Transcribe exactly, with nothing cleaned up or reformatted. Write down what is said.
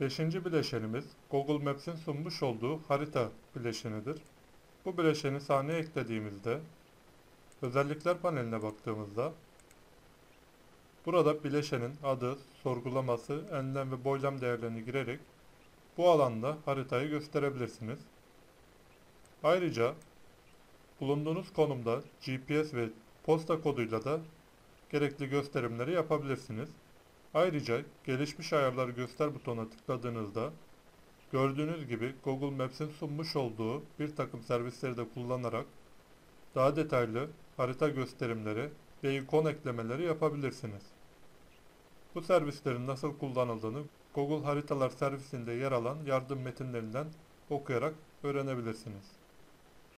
Beşinci bileşenimiz Google Maps'in sunmuş olduğu harita bileşenidir. Bu bileşeni sahneye eklediğimizde özellikler paneline baktığımızda burada bileşenin adı, sorgulaması, enlem ve boylam değerlerini girerek bu alanda haritayı gösterebilirsiniz. Ayrıca bulunduğunuz konumda G P S ve posta koduyla da gerekli gösterimleri yapabilirsiniz. Ayrıca gelişmiş ayarları göster butonuna tıkladığınızda gördüğünüz gibi Google Maps'in sunmuş olduğu bir takım servisleri de kullanarak daha detaylı harita gösterimleri ve ikon eklemeleri yapabilirsiniz. Bu servislerin nasıl kullanıldığını Google Haritalar servisinde yer alan yardım metinlerinden okuyarak öğrenebilirsiniz.